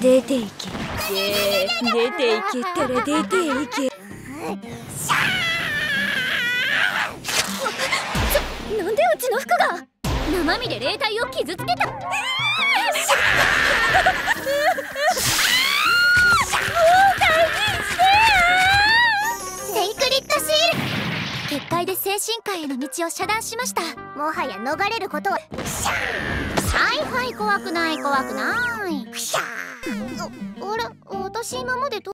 出ていけ。出ていけったら出ていけ。なんでうちの服が生身で霊体を傷つけた。結界で精神界への道を遮断しました。もはや逃れることは。はいはい、怖くない怖くない。あれ、私今までど